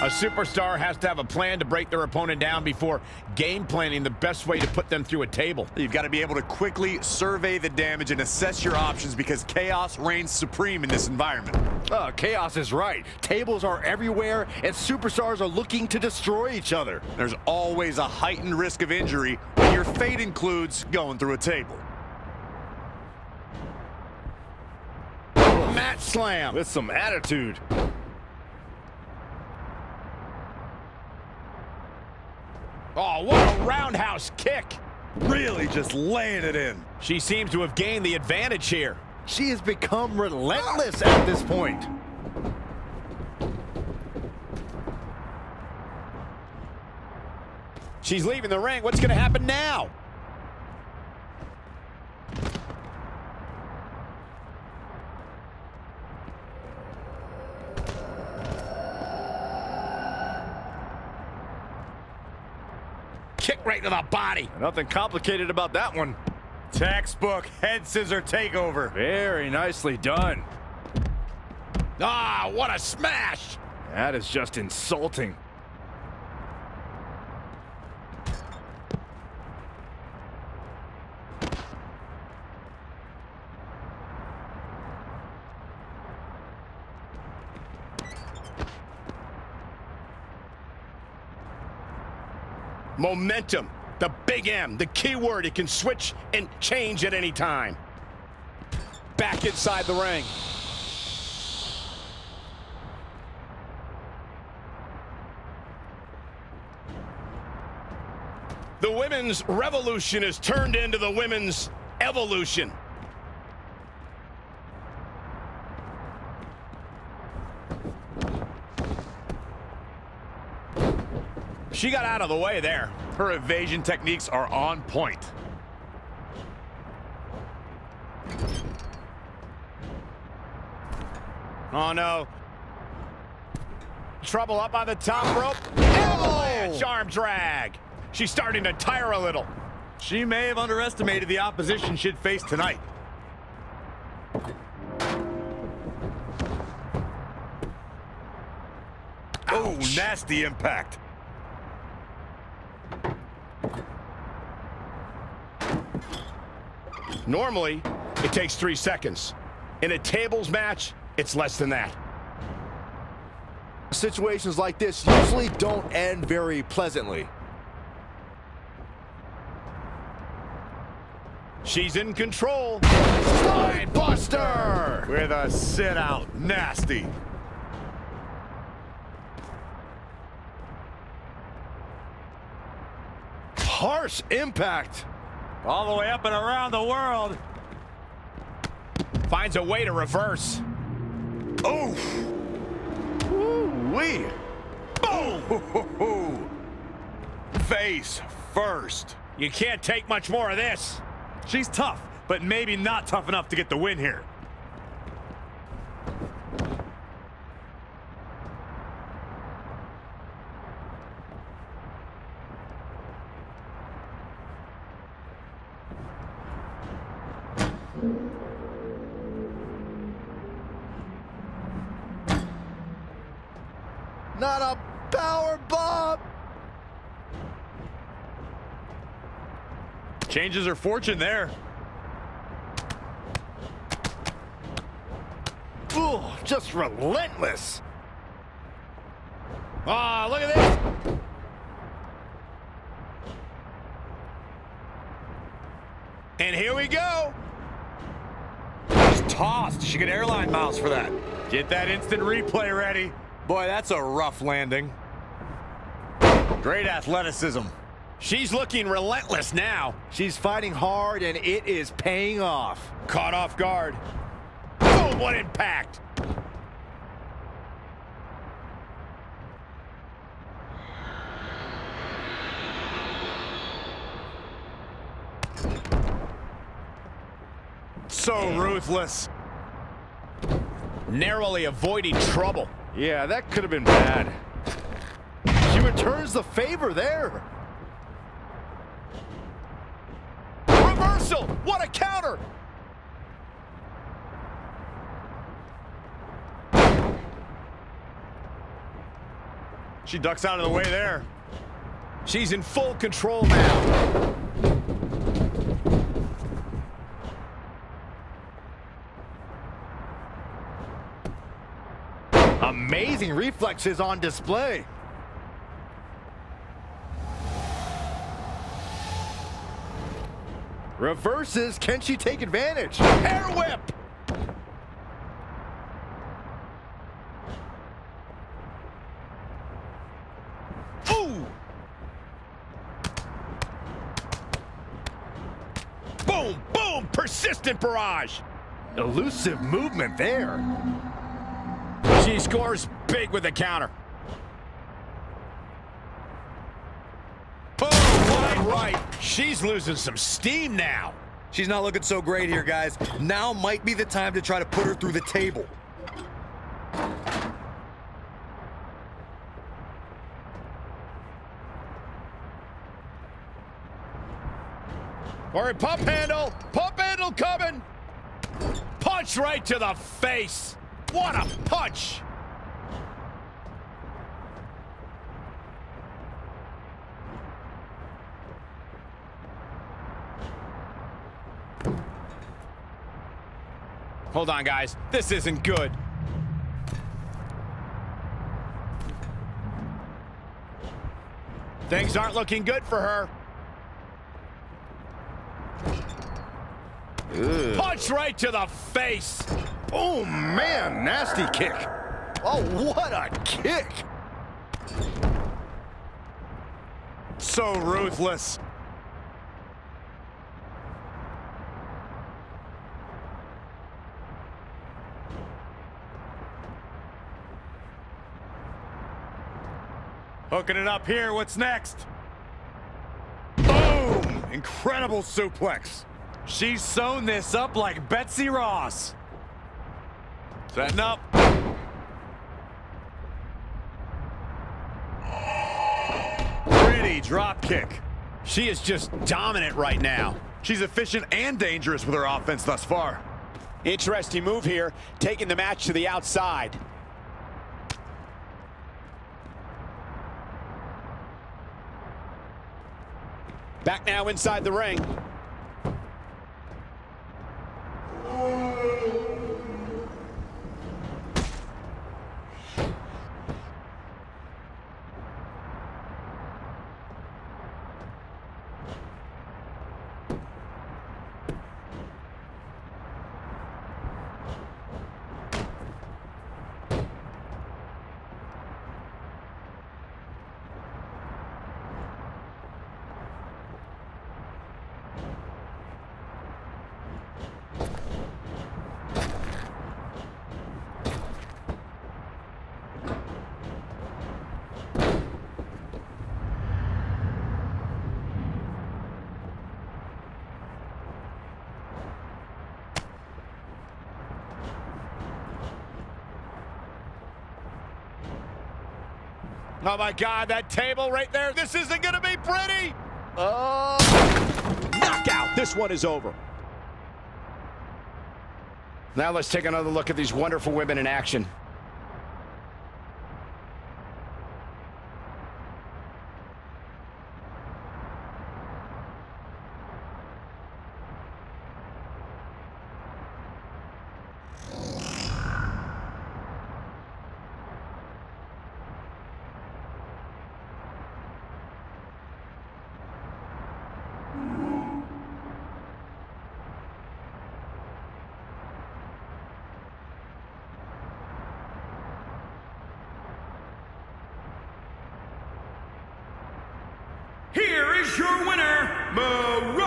A superstar has to have a plan to break their opponent down before game planning the best way to put them through a table. You've got to be able to quickly survey the damage and assess your options because chaos reigns supreme in this environment. Chaos is right. Tables are everywhere, and superstars are looking to destroy each other. There's always a heightened risk of injury, and your fate includes going through a table. Mat slam. With some attitude. Oh, what a roundhouse kick. Really just laying it in. She seems to have gained the advantage here. She has become relentless at this point. She's leaving the ring. What's going to happen now? Kick right to the body. Nothing complicated about that one. Textbook head scissor takeover. Very nicely done. Ah, what a smash. That is just insulting. Momentum, the big M, the key word. It can switch and change at any time. Back inside the ring. The women's revolution is turned into the women's evolution. She got out of the way there. Her evasion techniques are on point. Oh, no. Trouble up on the top rope. Avalanche arm drag. She's starting to tire a little. She may have underestimated the opposition she'd face tonight. Ouch. Oh, nasty impact. Normally, it takes 3 seconds. In a tables match, it's less than that. Situations like this usually don't end very pleasantly. She's in control. Slide buster! With a sit out, nasty. Harsh impact. All the way up and around the world. Finds a way to reverse. Oh! Woo-wee! Boom! Hoo -hoo -hoo. Face first. You can't take much more of this. She's tough, but maybe not tough enough to get the win here. Not a power bomb. Changes her fortune there. Ooh, just relentless. Ah, look at this. And here we go. Just tossed. She could airline miles for that. Get that instant replay ready. Boy, that's a rough landing. Great athleticism. She's looking relentless now. She's fighting hard, and it is paying off. Caught off guard. Oh, what impact! So ruthless. Narrowly avoiding trouble. Yeah, that could have been bad. She returns the favor there. Reversal! What a counter! She ducks out of the way there. She's in full control now. Amazing reflexes on display. Reverses. Can she take advantage? Hair whip. Ooh. Boom, boom. Persistent barrage. Elusive movement there. She scores big with the counter. Boom, wide right. She's losing some steam now. She's not looking so great here, guys. Now might be the time to try to put her through the table. All right, pump handle. Pump handle coming. Punch right to the face. What a punch! Hold on, guys. This isn't good. Things aren't looking good for her. Ugh. Punch right to the face. Oh, man, nasty kick. Oh, what a kick. So ruthless. Hooking it up here. What's next? Boom! Incredible suplex. She's sewn this up like Betsy Ross. Setting up. Pretty drop kick. She is just dominant right now. She's efficient and dangerous with her offense thus far. Interesting move here, taking the match to the outside. Back now inside the ring. Oh, my God, that table right there. This isn't going to be pretty. Oh, knockout. This one is over. Now let's take another look at these wonderful women in action. Here is your winner, Marie.